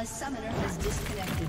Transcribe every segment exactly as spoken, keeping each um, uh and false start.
A summoner has disconnected.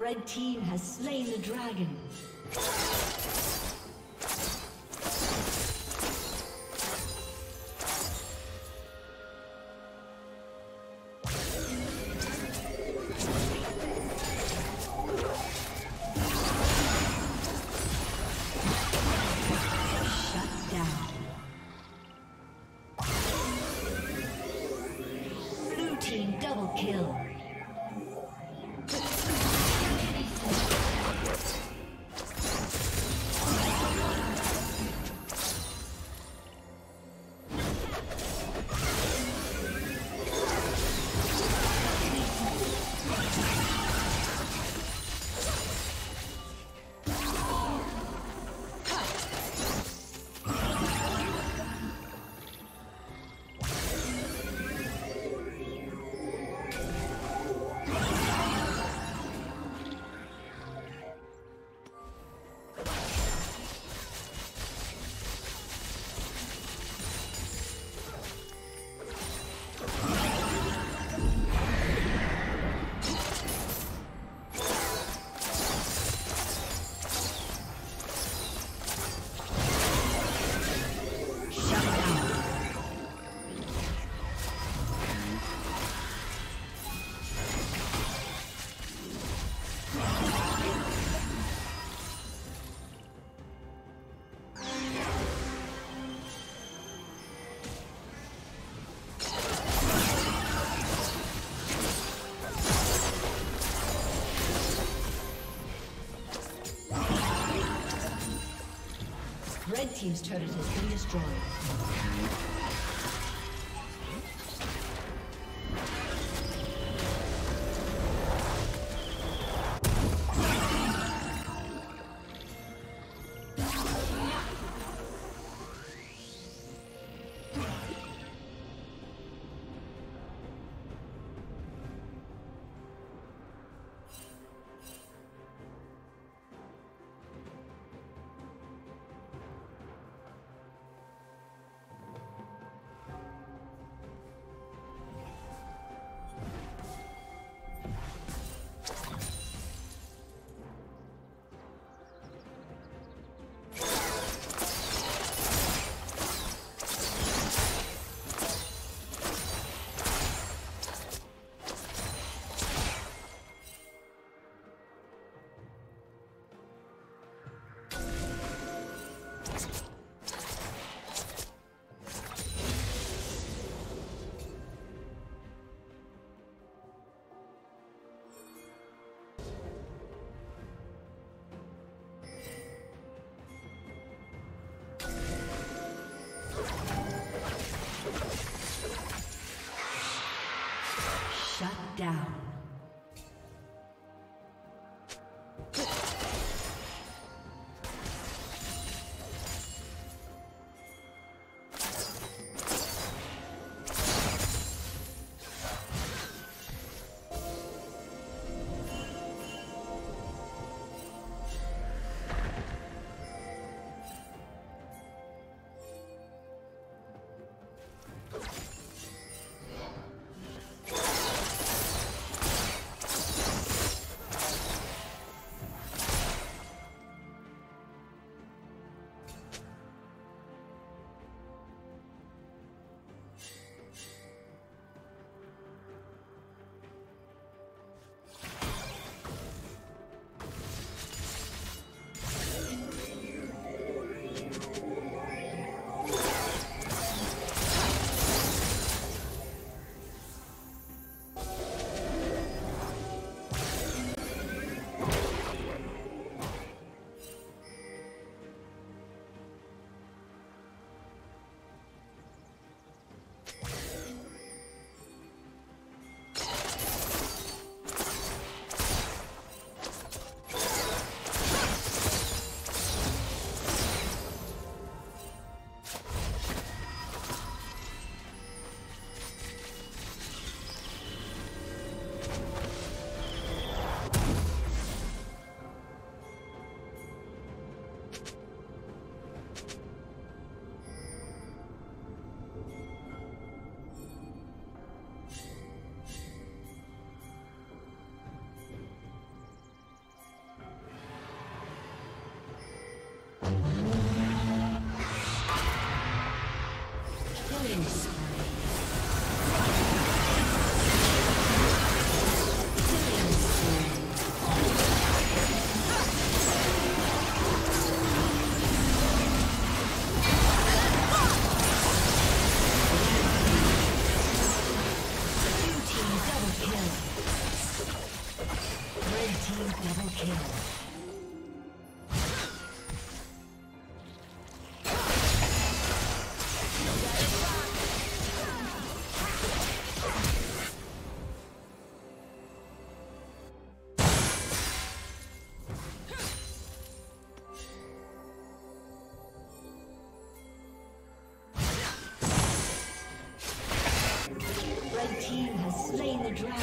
Red team has slain the dragon. Red team's turret has been destroyed. Down. slay the dragon.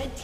Red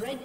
Red